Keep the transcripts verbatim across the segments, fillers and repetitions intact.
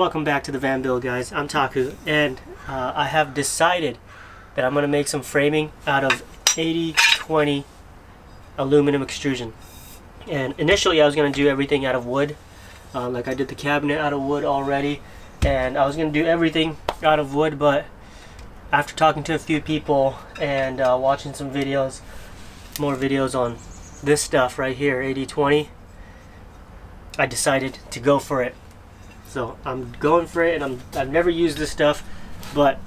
Welcome back to the Van Build, guys. I'm Taku, and uh, I have decided that I'm going to make some framing out of eighty twenty aluminum extrusion. And initially I was going to do everything out of wood, uh, like I did the cabinet out of wood already, and I was going to do everything out of wood, but after talking to a few people and uh, watching some videos, more videos on this stuff right here, eighty twenty, I decided to go for it. So I'm going for it, and I'm, I've never used this stuff, but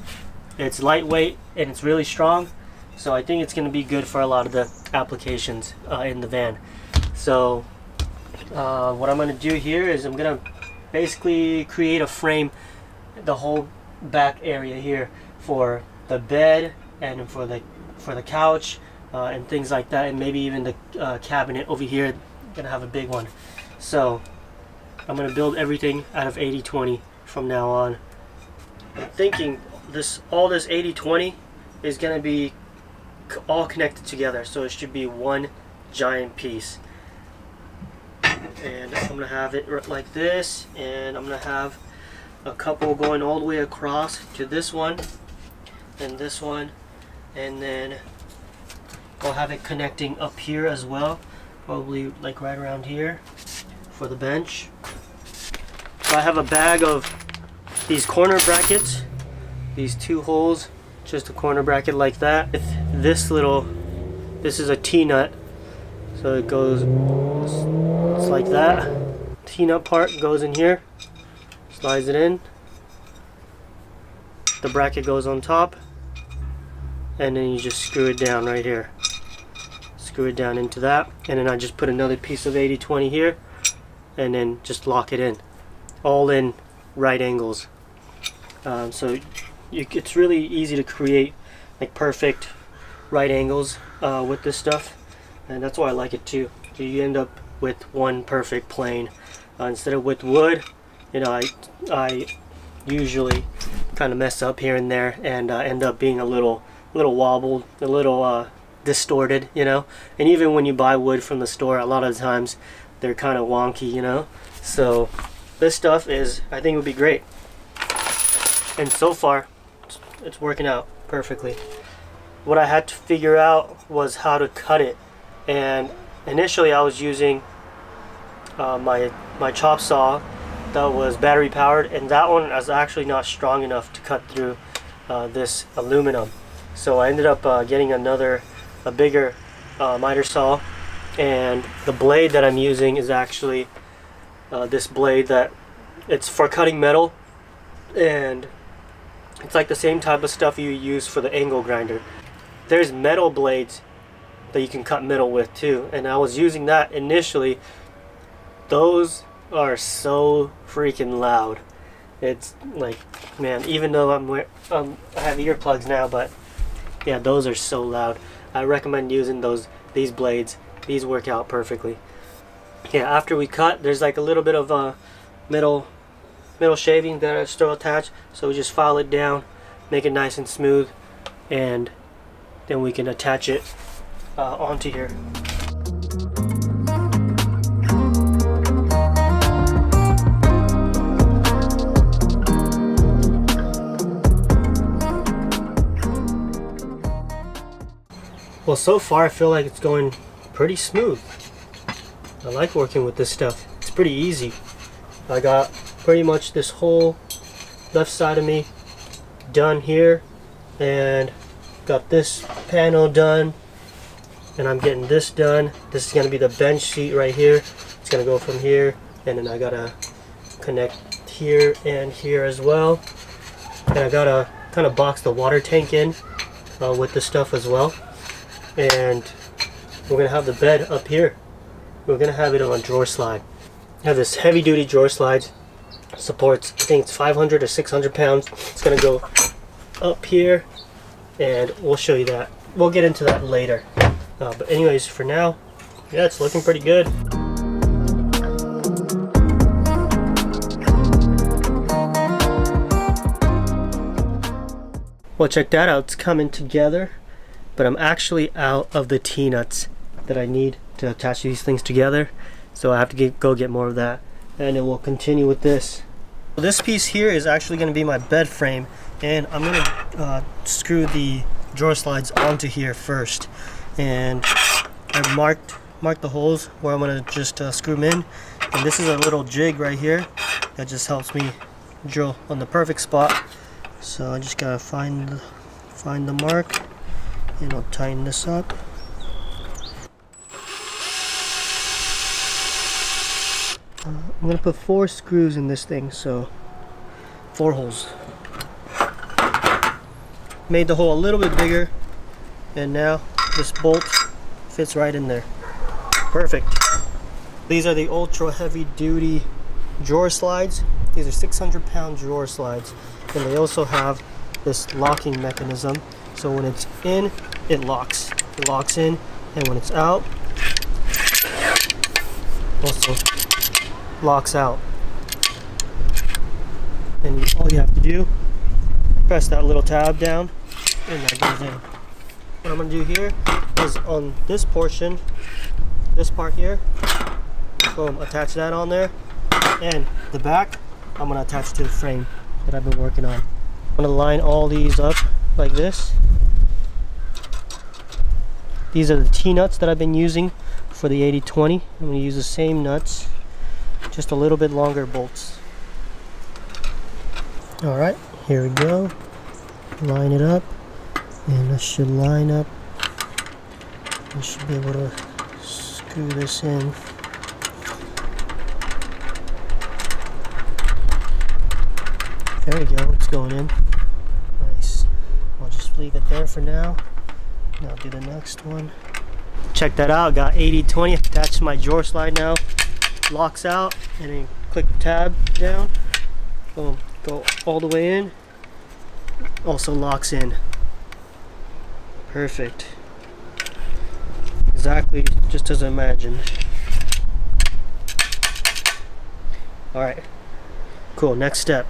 it's lightweight and it's really strong, so I think it's going to be good for a lot of the applications uh, in the van. So uh, what I'm going to do here is I'm going to basically create a frame, the whole back area here for the bed and for the for the couch uh, and things like that, and maybe even the uh, cabinet over here. Gonna have a big one. So I'm gonna build everything out of eighty twenty from now on. I'm thinking this all this eighty twenty is gonna be all connected together, so it should be one giant piece. And I'm gonna have it like this, and I'm gonna have a couple going all the way across to this one and this one, and then I'll have it connecting up here as well, probably like right around here for the bench. So I have a bag of these corner brackets, these two holes, just a corner bracket like that. This little, this is a T-nut, so it goes, it's like that. T-nut part goes in here, slides it in, the bracket goes on top, and then you just screw it down right here. Screw it down into that, and then I just put another piece of eighty twenty here, and then just lock it in, all in right angles. Um, so you, it's really easy to create like perfect right angles uh, with this stuff, and that's why I like it too. So you end up with one perfect plane uh, instead of with wood. You know, I I usually kind of mess up here and there, and uh, end up being a little little wobbled, a little. Uh, distorted, you know. And even when you buy wood from the store, a lot of the times they're kind of wonky, you know. So this stuff is, I think it would be great, and so far it's working out perfectly. What I had to figure out was how to cut it, and initially I was using uh, my my chop saw that was battery powered, and that one was actually not strong enough to cut through uh, this aluminum. So I ended up uh, getting another a bigger uh, miter saw, and the blade that I'm using is actually uh, this blade that it's for cutting metal, and it's like the same type of stuff you use for the angle grinder. There's metal blades that you can cut metal with too, and I was using that initially. Those are so freaking loud. It's like, man, even though I'm wearing, um, I have earplugs now, but yeah, those are so loud. I recommend using those these blades. These work out perfectly. Yeah, after we cut, there's like a little bit of a uh, middle middle shaving that I still attached, so we just file it down, make it nice and smooth, and then we can attach it uh, onto here. Well, so far I feel like it's going pretty smooth. I like working with this stuff. It's pretty easy. I got pretty much this whole left side of me done here, and got this panel done, and I'm getting this done. This is going to be the bench seat right here. It's going to go from here, and then I got to connect here and here as well. And I got to kind of box the water tank in uh, with this stuff as well. And we're gonna have the bed up here. We're gonna have it on a drawer slide. I have this heavy-duty drawer slide, supports, I think it's five hundred or six hundred pounds. It's gonna go up here, and we'll show you that. We'll get into that later. Uh, but anyways, for now, yeah, it's looking pretty good. Well, check that out. It's coming together. But I'm actually out of the T-nuts that I need to attach these things together, so I have to get, go get more of that, and then we'll continue with this. This piece here is actually going to be my bed frame, and I'm going to uh, screw the drawer slides onto here first. And I've marked marked the holes where I'm going to just uh, screw them in. And this is a little jig right here that just helps me drill on the perfect spot. So I just gotta find the, find the mark, and I'll tighten this up. Uh, I'm gonna put four screws in this thing, so four holes. Made the hole a little bit bigger, and now this bolt fits right in there. Perfect. These are the ultra heavy duty drawer slides. These are six hundred pound drawer slides, and they also have this locking mechanism. So when it's in, it locks. It locks in, and when it's out, also locks out. And all you have to do, press that little tab down, and that goes in. What I'm going to do here is on this portion, this part here, boom, attach that on there, and the back I'm going to attach to the frame that I've been working on. I'm going to line all these up like this. These are the T-nuts that I've been using for the eighty twenty. I'm going to use the same nuts, just a little bit longer bolts. Alright, here we go. Line it up, and I should line up. I should be able to screw this in. There we go, it's going in. Nice. I'll just leave it there for now. And I'll do the next one. Check that out, got eighty twenty attached to my drawer slide now. Locks out, and then click the tab down. Boom, go all the way in. Also locks in. Perfect. Exactly, just as I imagined. Alright, cool, next step.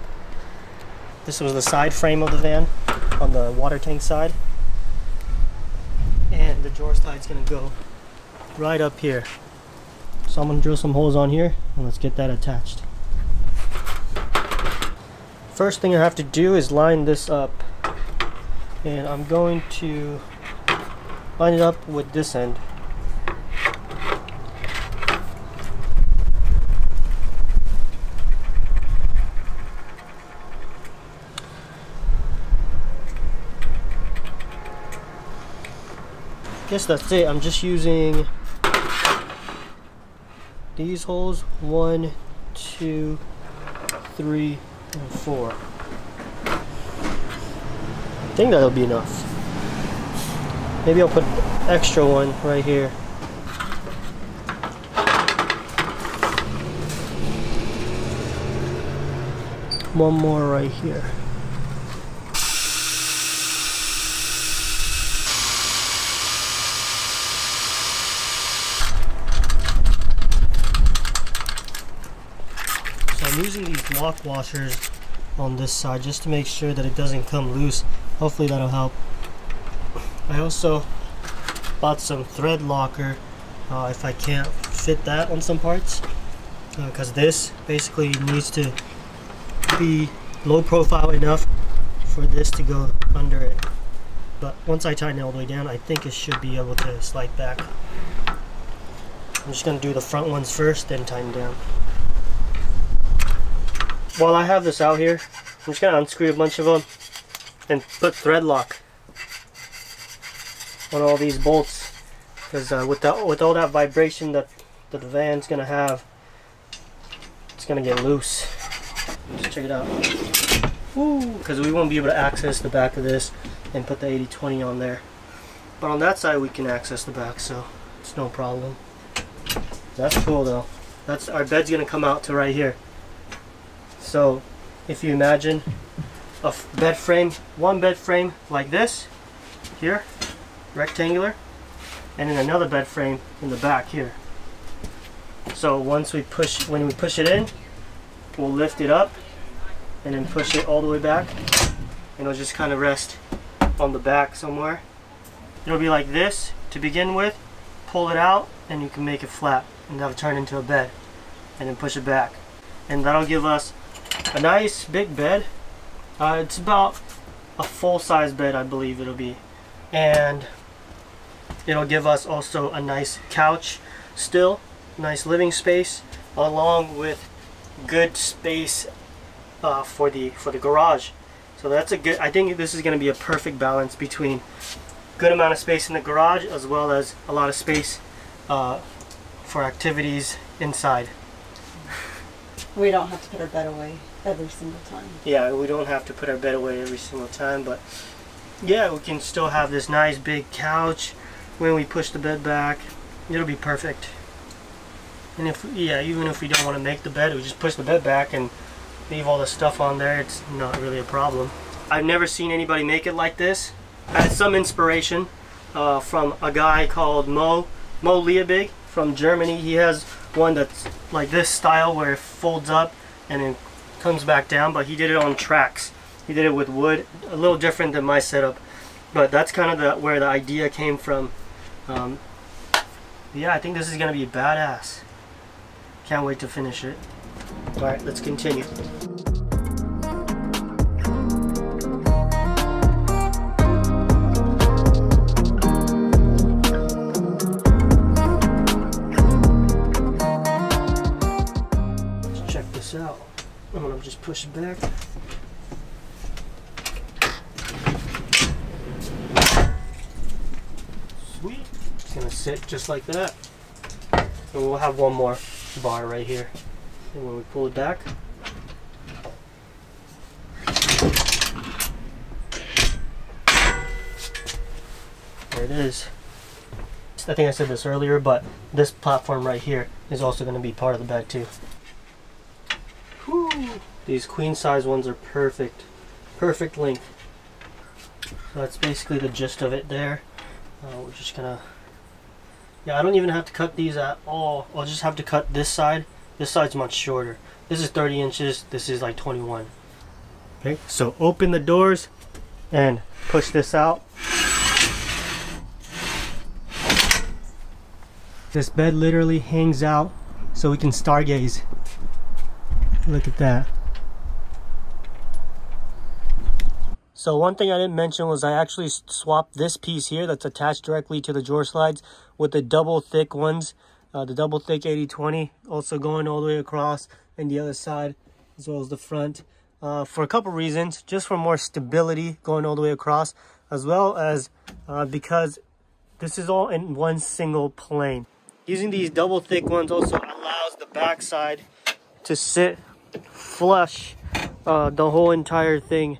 This was the side frame of the van, on the water tank side. And the drawer slide's gonna go right up here. So I'm gonna drill some holes on here, and let's get that attached. First thing I have to do is line this up. And I'm going to line it up with this end. I guess that's it. I'm just using these holes, one, two, three, and four. I think that'll be enough. Maybe I'll put an extra one right here. One more right here. I'm using these block washers on this side just to make sure that it doesn't come loose. Hopefully that'll help. I also bought some thread locker uh, if I can't fit that on some parts, because uh, this basically needs to be low profile enough for this to go under it. But once I tighten it all the way down, I think it should be able to slide back. I'm just going to do the front ones first, then tighten down. While I have this out here, I'm just going to unscrew a bunch of them and put thread lock on all these bolts, because uh, with, the, with all that vibration that, that the van's going to have, it's going to get loose. Just check it out. Because we won't be able to access the back of this and put the eighty twenty on there. But on that side we can access the back, so it's no problem. That's cool though. That's, our bed's going to come out to right here. So if you imagine a bed frame, one bed frame like this, here, rectangular, and then another bed frame in the back here. So once we push, when we push it in, we'll lift it up and then push it all the way back, and it'll just kind of rest on the back somewhere. It'll be like this to begin with, pull it out, and you can make it flat, and that'll turn into a bed, and then push it back. And that'll give us a nice big bed. Uh, it's about a full-size bed, I believe it'll be, and it'll give us also a nice couch, still nice living space, along with good space uh, for the for the garage. So that's a good, I think this is going to be a perfect balance between good amount of space in the garage as well as a lot of space uh, for activities inside. We don't have to put our bed away every single time. Yeah, we don't have to put our bed away every single time, but yeah, we can still have this nice big couch. When we push the bed back, it'll be perfect. And if, yeah, even if we don't want to make the bed, we just push the bed back and leave all the stuff on there. It's not really a problem. I've never seen anybody make it like this. I had some inspiration uh, from a guy called Mo, Mo Liebig from Germany. He has one that's like this style where it folds up and then comes back down, but he did it on tracks. He did it with wood, a little different than my setup, but that's kind of the, where the idea came from. Um, yeah, I think this is going to be badass. Can't wait to finish it. All right, let's continue. Let's check this out. I'm gonna just push it back. Sweet. It's gonna sit just like that. And we'll have one more bar right here. And when we pull it back, there it is. I think I said this earlier, but this platform right here is also going to be part of the bed too. Whew. These queen size ones are perfect, perfect length. So that's basically the gist of it there. Uh, we're just gonna, yeah, I don't even have to cut these at all. I'll just have to cut this side. This side's much shorter. This is thirty inches. This is like twenty-one. Okay, so open the doors and push this out. This bed literally hangs out so we can stargaze. Look at that. So one thing I didn't mention was I actually swapped this piece here that's attached directly to the drawer slides with the double thick ones. Uh, the double thick eighty twenty, also going all the way across and the other side as well as the front, uh, for a couple reasons. Just for more stability going all the way across, as well as uh, because this is all in one single plane. Using these double thick ones also allows the backside to sit flush. Uh, the whole entire thing,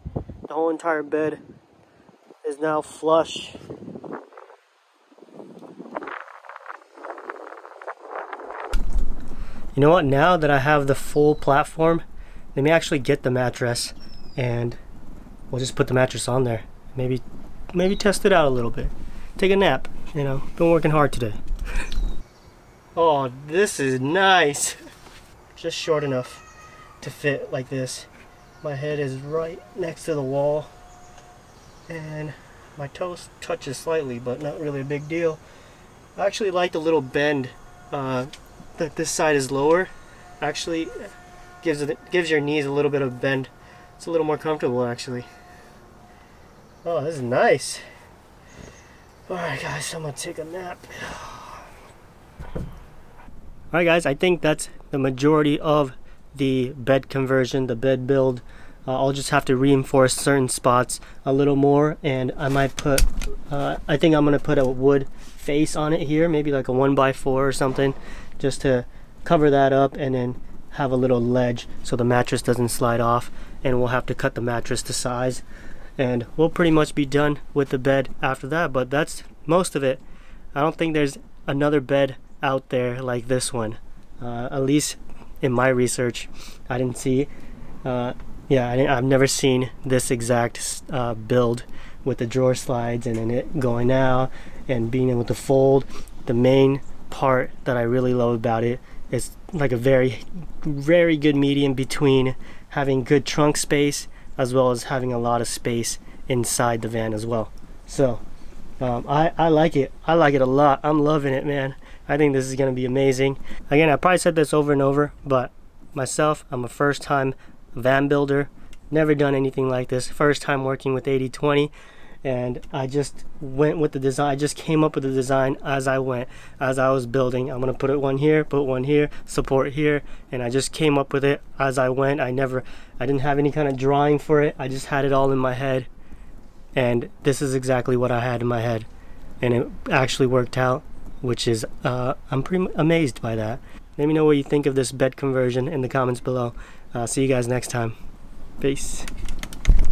the whole entire bed is now flush. You know what, now that I have the full platform, let me actually get the mattress and we'll just put the mattress on there. Maybe maybe test it out a little bit. Take a nap, you know, been working hard today. Oh, this is nice. Just short enough to fit like this. My head is right next to the wall and my toes touches slightly, but not really a big deal. I actually like the little bend uh, that this side is lower. Actually gives it gives your knees a little bit of bend. It's a little more comfortable actually. Oh, this is nice. Alright guys, I'm gonna take a nap. Alright guys, I think that's the majority of the bed conversion, the bed build. uh, I'll just have to reinforce certain spots a little more, and I might put uh, I think I'm gonna put a wood face on it here, maybe like a one by four or something, just to cover that up and then have a little ledge so the mattress doesn't slide off, and we'll have to cut the mattress to size and we'll pretty much be done with the bed after that. But that's most of it. I don't think there's another bed out there like this one, uh, at least in my research I didn't see. uh, yeah I didn't, I've never seen this exact uh, build with the drawer slides and then it going out and being able to fold. The main part that I really love about it is like a very very good medium between having good trunk space as well as having a lot of space inside the van as well. So um, I, I like it I like it a lot. I'm loving it, man. I think this is gonna be amazing. Again, I probably said this over and over, but myself, I'm a first time van builder, never done anything like this, first time working with eighty twenty, and I just went with the design. I just came up with the design as I went, as I was building. I'm gonna put it one here, put one here, support here, and I just came up with it as I went. I never, I didn't have any kind of drawing for it. I just had it all in my head, and this is exactly what I had in my head, and it actually worked out, which is, uh, I'm pretty amazed by that. Let me know what you think of this bed conversion in the comments below. Uh, see you guys next time. Peace.